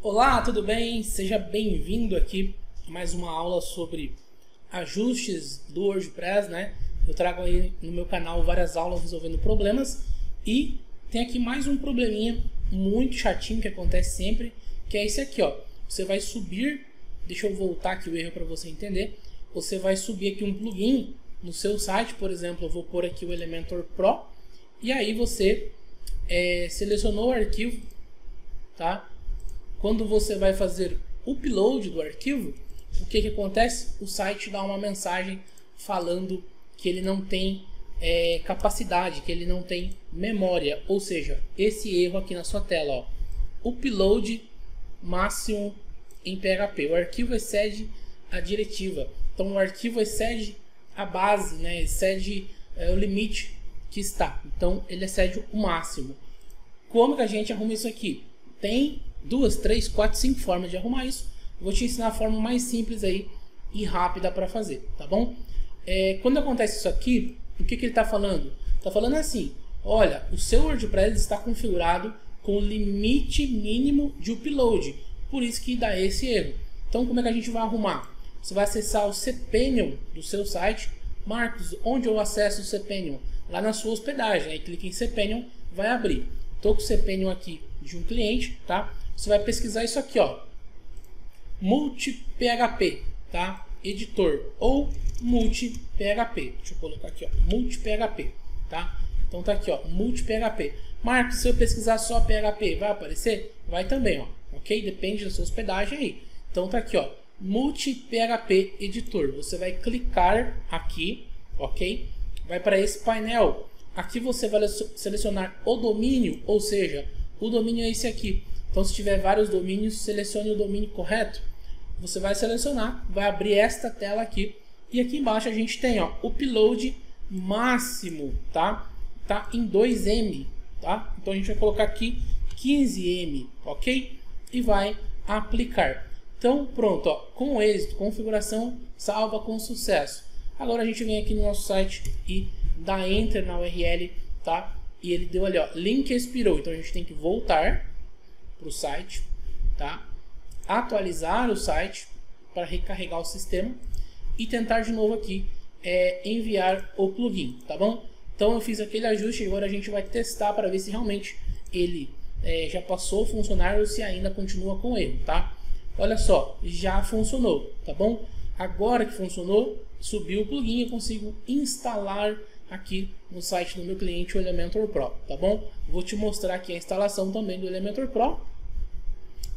Olá, tudo bem? Seja bem-vindo aqui a mais uma aula sobre ajustes do WordPress, né? Eu trago aí no meu canal várias aulas resolvendo problemas e tem aqui mais um probleminha muito chatinho que acontece sempre, que é esse aqui, ó. Você vai subir, deixa eu voltar aqui o erro para você entender. Você vai subir aqui um plugin no seu site, por exemplo, eu vou pôr aqui o Elementor Pro e aí você selecionou o arquivo, tá? Quando você vai fazer o upload do arquivo, o que que acontece? O site dá uma mensagem falando que ele não tem capacidade, que ele não tem memória. Ou seja, esse erro aqui na sua tela, ó, upload máximo em PHP. O arquivo excede a diretiva. Então o arquivo excede a base, né? Excede o limite que está. Então ele excede o máximo. Como que a gente arruma isso aqui? Tem 2, 3, 4, 5 formas de arrumar isso. Vou te ensinar a forma mais simples aí e rápida para fazer, tá bom? Quando acontece isso aqui, o que que ele está falando? Está falando assim, olha, o seu WordPress está configurado com limite mínimo de upload, por isso que dá esse erro. Então como é que a gente vai arrumar? Você vai acessar o cpanel do seu site. Marcos, onde eu acesso o cpanel? Lá na sua hospedagem, aí clica em cpanel, vai abrir. Estou com o cpanel aqui de um cliente, tá? Você vai pesquisar isso aqui, ó, MultiPHP, tá? Editor ou MultiPHP. Deixa eu colocar aqui, ó, MultiPHP, tá? Então tá aqui, ó, MultiPHP. Marcos, se eu pesquisar só PHP, vai aparecer? Vai também, ó, ok? Depende da sua hospedagem aí. Então tá aqui, ó, MultiPHP Editor. Você vai clicar aqui, ok? Vai para esse painel. Aqui você vai selecionar o domínio, ou seja, o domínio é esse aqui. Então se tiver vários domínios, selecione o domínio correto. Você vai selecionar, vai abrir esta tela aqui. E aqui embaixo a gente tem, ó, upload máximo, tá? Tá em 2M, tá? Então a gente vai colocar aqui 15M, ok? E vai aplicar. Então pronto, ó, com êxito, configuração salva com sucesso. Agora a gente vem aqui no nosso site e dá enter na URL, tá? E ele deu ali, ó, link expirou. Então a gente tem que voltar para o site, tá? Atualizar o site para recarregar o sistema e tentar de novo aqui enviar o plugin, tá bom? Então eu fiz aquele ajuste e agora a gente vai testar para ver se realmente ele já passou a funcionar ou se ainda continua com erro, tá? Olha só, já funcionou, tá bom? Agora que funcionou, subiu o plugin, eu consigo instalar aqui no site do meu cliente o Elementor Pro, tá bom? Vou te mostrar aqui a instalação também do Elementor Pro.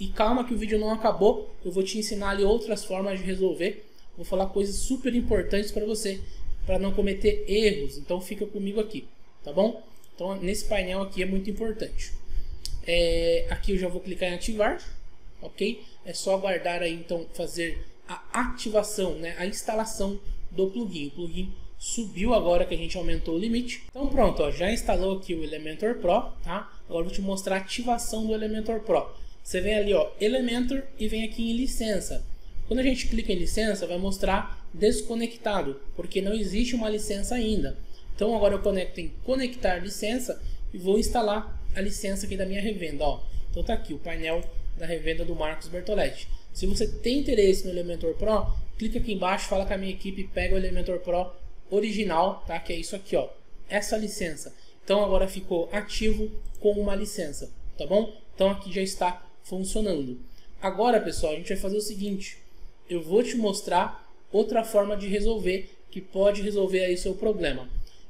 E calma que o vídeo não acabou, eu vou te ensinar ali outras formas de resolver. Vou falar coisas super importantes para você, para não cometer erros. Então fica comigo aqui, tá bom? Então nesse painel aqui é muito importante. Aqui eu já vou clicar em ativar, ok? É só aguardar aí então fazer a ativação, né? A instalação do plugin. O plugin subiu agora que a gente aumentou o limite. Então pronto, ó, já instalou aqui o Elementor Pro, tá? Agora vou te mostrar a ativação do Elementor Pro. Você vem ali, ó, Elementor e vem aqui em licença. Quando a gente clica em licença, vai mostrar desconectado, porque não existe uma licença ainda. Então agora eu conecto em conectar licença e vou instalar a licença aqui da minha revenda, ó. Então tá aqui o painel da revenda do Marcos Bertoletti. Se você tem interesse no Elementor Pro, clica aqui embaixo, fala com a minha equipe, pega o Elementor Pro original, tá? Que é isso aqui, ó, essa licença. Então agora ficou ativo com uma licença, tá bom? Então aqui já está funcionando. Agora, pessoal, a gente vai fazer o seguinte, eu vou te mostrar outra forma de resolver, que pode resolver aí seu problema.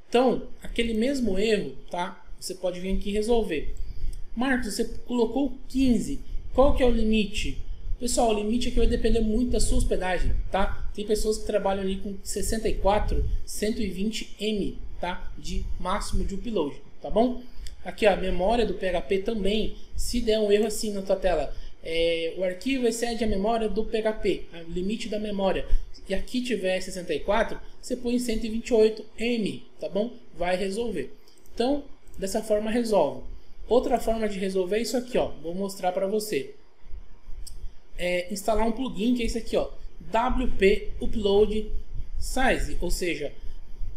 Então aquele mesmo erro, tá? Você pode vir aqui resolver. Marcos, você colocou 15, qual que é o limite? Pessoal, o limite aqui vai depender muito da sua hospedagem, tá? Tem pessoas que trabalham ali com 64, 120M, tá? De máximo de upload, tá bom? Aqui, ó, a memória do PHP também, se der um erro assim na tua tela, o arquivo excede a memória do PHP, o limite da memória. E aqui tiver 64, você põe 128M, tá bom? Vai resolver. Então, dessa forma resolve. Outra forma de resolver é isso aqui, ó. Vou mostrar para você. Instalar um plugin que é esse aqui, ó, WP Upload Size, ou seja,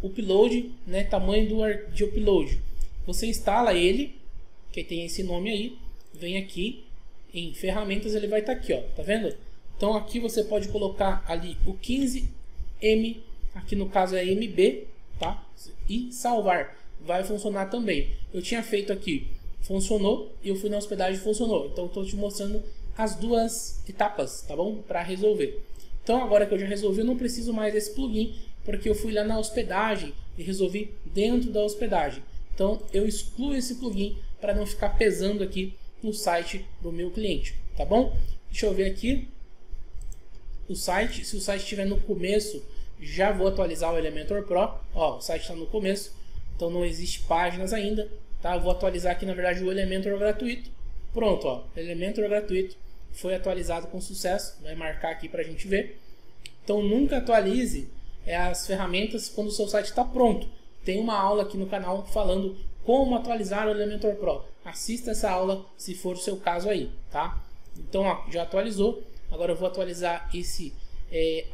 upload, né, tamanho de upload. Você instala ele, que tem esse nome aí, vem aqui, em ferramentas, ele vai estar aqui, ó, tá vendo? Então aqui você pode colocar ali o 15M, aqui no caso é MB, tá? E salvar, vai funcionar também. Eu tinha feito aqui, funcionou, e eu fui na hospedagem, funcionou. Então estou te mostrando as duas etapas, tá bom? Para resolver. Então agora que eu já resolvi, eu não preciso mais desse plugin, porque eu fui lá na hospedagem e resolvi dentro da hospedagem. Então eu excluo esse plugin para não ficar pesando aqui no site do meu cliente, tá bom? Deixa eu ver aqui o site. Se o site estiver no começo, já vou atualizar o Elementor Pro. Ó, o site está no começo, então não existe páginas ainda, tá? Eu vou atualizar aqui, na verdade, o Elementor gratuito. Pronto, ó, Elementor gratuito foi atualizado com sucesso. Vai marcar aqui para a gente ver. Então nunca atualize as ferramentas quando o seu site está pronto. Tem uma aula aqui no canal falando como atualizar o Elementor Pro. Assista essa aula se for o seu caso aí, tá? Então, ó, já atualizou. Agora eu vou atualizar esse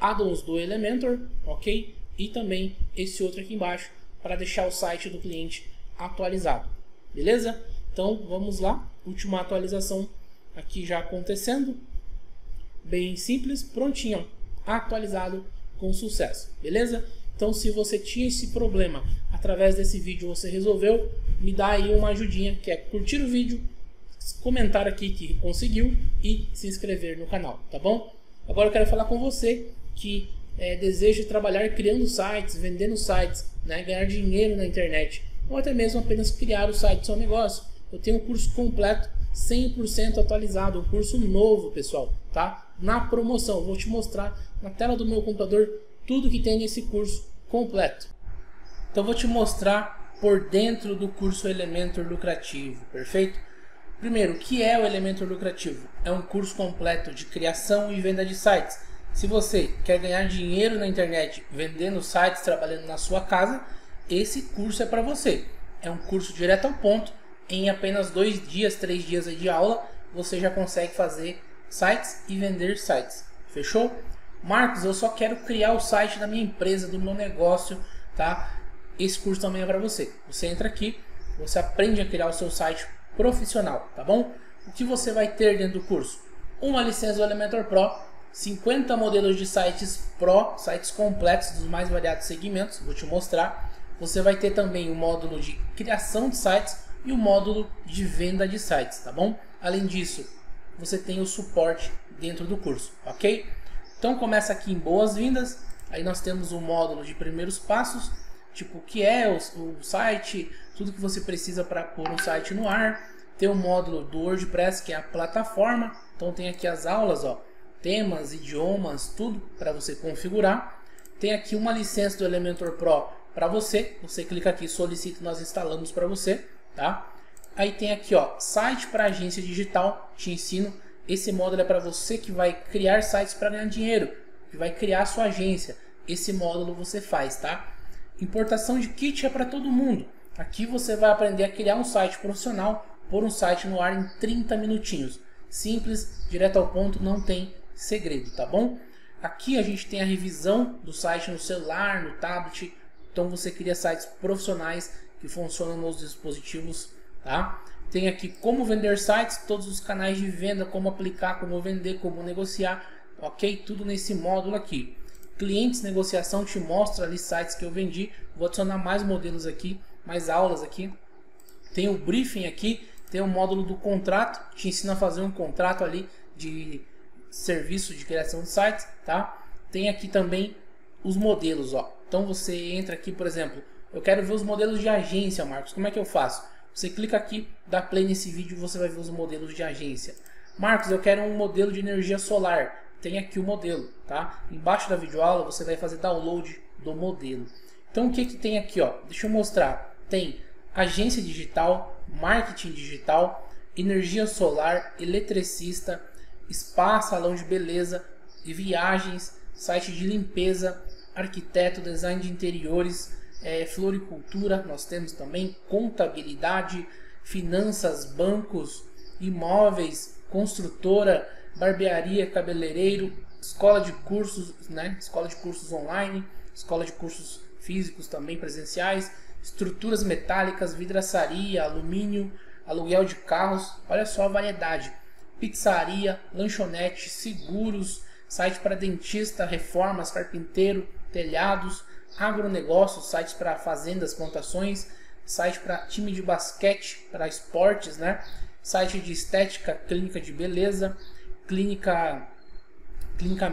addons do Elementor, ok? E também esse outro aqui embaixo para deixar o site do cliente atualizado, beleza? Então vamos lá, última atualização aqui já acontecendo, bem simples, prontinho, atualizado com sucesso, beleza? Então se você tinha esse problema, através desse vídeo você resolveu, me dá aí uma ajudinha, que é curtir o vídeo, comentar aqui que conseguiu e se inscrever no canal, tá bom? Agora eu quero falar com você que deseja trabalhar criando sites, vendendo sites, né, ganhar dinheiro na internet, ou até mesmo apenas criar o site do seu negócio. Eu tenho um curso completo, 100% atualizado, um curso novo, pessoal, tá? Na promoção, eu vou te mostrar na tela do meu computador tudo que tem nesse curso completo. Então eu vou te mostrar por dentro do curso Elementor Lucrativo, perfeito? Primeiro, o que é o Elementor Lucrativo? É um curso completo de criação e venda de sites. Se você quer ganhar dinheiro na internet vendendo sites, trabalhando na sua casa, esse curso é para você. É um curso direto ao ponto. Em apenas 2 dias, 3 dias de aula, você já consegue fazer sites e vender sites. Fechou? Marcos, eu só quero criar o site da minha empresa, do meu negócio, tá? Esse curso também é para você. Você entra aqui, você aprende a criar o seu site profissional, tá bom? O que você vai ter dentro do curso? Uma licença do Elementor Pro, 50 modelos de sites Pro, sites completos dos mais variados segmentos, vou te mostrar. Você vai ter também o módulo de criação de sites e o módulo de venda de sites, tá bom? Além disso, você tem o suporte dentro do curso, ok? Então começa aqui em boas-vindas, aí nós temos o módulo de primeiros passos, tipo o que é o site, tudo que você precisa para pôr um site no ar. Tem o módulo do WordPress, que é a plataforma, então tem aqui as aulas, ó, temas, idiomas, tudo para você configurar. Tem aqui uma licença do Elementor Pro para você, você clica aqui, solicita e nós instalamos para você, tá? Aí tem aqui, ó, site para agência digital, te ensino. Esse módulo é para você que vai criar sites para ganhar dinheiro, que vai criar a sua agência. Esse módulo você faz, tá? Importação de kit é para todo mundo. Aqui você vai aprender a criar um site profissional, pôr um site no ar em 30 minutinhos. Simples, direto ao ponto, não tem segredo, tá bom? Aqui a gente tem a revisão do site no celular, no tablet. Então você cria sites profissionais que funcionam nos dispositivos, tá? Tem aqui como vender sites, todos os canais de venda, como aplicar, como vender, como negociar, ok? Tudo nesse módulo aqui. Clientes, negociação, te mostra ali sites que eu vendi. Vou adicionar mais modelos aqui, mais aulas aqui. Tem o briefing aqui, tem o módulo do contrato, te ensina a fazer um contrato ali de serviço de criação de sites, tá? Tem aqui também os modelos, ó. Então você entra aqui, por exemplo, eu quero ver os modelos de agência, Marcos, como é que eu faço? Você clica aqui, dá play nesse vídeo, você vai ver os modelos de agência. Marcos, eu quero um modelo de energia solar. Tem aqui o modelo, tá? Embaixo da videoaula você vai fazer download do modelo. Então o que que tem aqui, ó? Deixa eu mostrar. Tem agência digital, marketing digital, energia solar, eletricista, spa, salão de beleza, e viagens, site de limpeza, arquiteto, design de interiores, floricultura, nós temos também contabilidade, finanças, bancos, imóveis, construtora, barbearia, cabeleireiro, escola de cursos, né? Escola de cursos online, escola de cursos físicos também presenciais, estruturas metálicas, vidraçaria, alumínio, aluguel de carros, olha só a variedade. pizzaria, lanchonete, seguros, site para dentista, reformas, carpinteiro, telhados, agronegócios, sites para fazendas, plantações, site para time de basquete, para esportes, né? Site de estética, clínica de beleza, clínica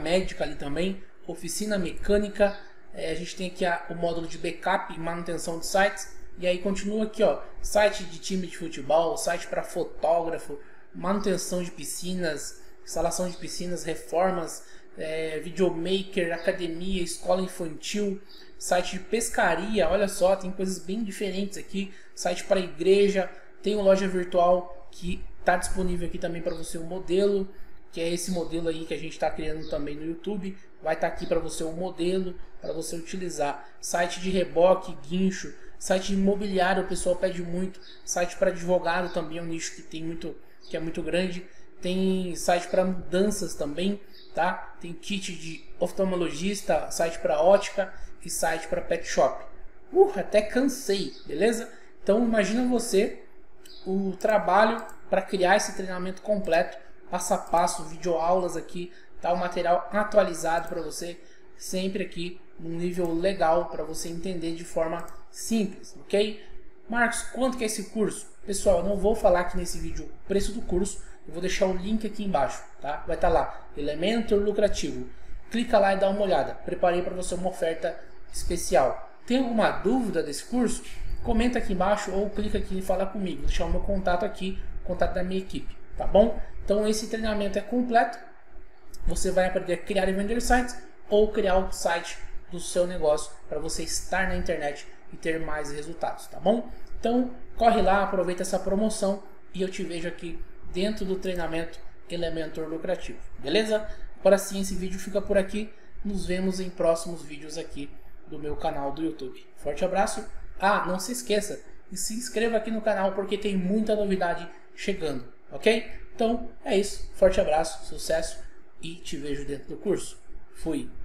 médica ali também, oficina mecânica, a gente tem aqui o módulo de backup e manutenção de sites, e aí continua aqui, ó, site de time de futebol, site para fotógrafo, manutenção de piscinas, instalação de piscinas, reformas, videomaker, academia, escola infantil, site de pescaria, olha só, tem coisas bem diferentes aqui, site para igreja, tem uma loja virtual que está disponível aqui também para você, o modelo, que é esse modelo aí que a gente está criando também no YouTube, vai estar aqui para você o modelo, para você utilizar, site de reboque, guincho, site de imobiliário, o pessoal pede muito, site para advogado também é um nicho que tem muito, que é muito grande, tem site para mudanças também, tá? Tem kit de oftalmologista, site para ótica e site para pet shop. Até cansei, beleza? Então imagina você o trabalho para criar esse treinamento completo, passo a passo, videoaulas aqui, tá? O material atualizado para você, sempre aqui num nível legal para você entender de forma simples, ok? Marcos, quanto que é esse curso? Pessoal, eu não vou falar aqui nesse vídeo o preço do curso, eu vou deixar o link aqui embaixo, tá? Vai estar lá, Elementor Lucrativo. Clica lá e dá uma olhada, preparei para você uma oferta especial. Tem alguma dúvida desse curso? Comenta aqui embaixo ou clica aqui e fala comigo, vou deixar o meu contato aqui, o contato da minha equipe, tá bom? Então esse treinamento é completo, você vai aprender a criar e vender sites ou criar o site do seu negócio para você estar na internet e ter mais resultados, tá bom? Então corre lá, aproveita essa promoção e eu te vejo aqui dentro do treinamento Elementor Lucrativo, beleza? Agora sim, esse vídeo fica por aqui, nos vemos em próximos vídeos aqui do meu canal do YouTube. Forte abraço! Ah, não se esqueça, se inscreva aqui no canal porque tem muita novidade chegando, ok? Então é isso, forte abraço, sucesso e te vejo dentro do curso. Fui!